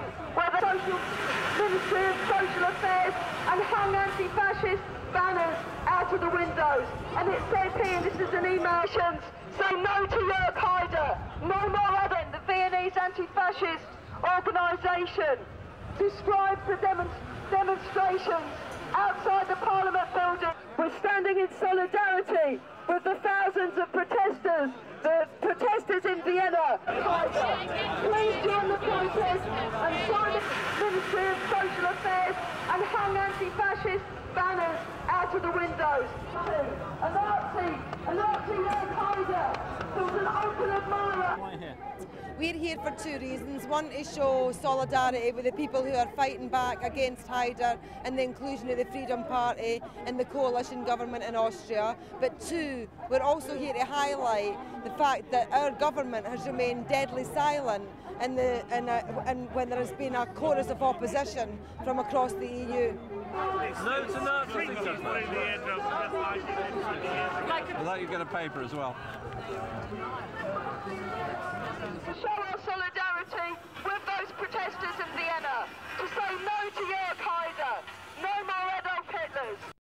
dealing with the social ministry of social affairs and hung anti-fascist banners out of the windows. And it says here, and this is an email, say no to work, Haider, no more Eden, the Viennese anti-fascist organisation. Describes the demonstrations outside the Parliament building. We're standing in solidarity with the thousands of protesters, the protesters in Vienna. Please join the protest and sign the Ministry of Social Affairs and hang anti-fascist banners out of the windows. We're here for two reasons. One, to show solidarity with the people who are fighting back against Haider and the inclusion of the Freedom Party and the coalition government in Austria. But two, we're also here to highlight the fact that our government has remained deadly silent and when there has been a chorus of opposition from across the EU. No to Nazis. I thought you'd get a paper as well. Show our solidarity.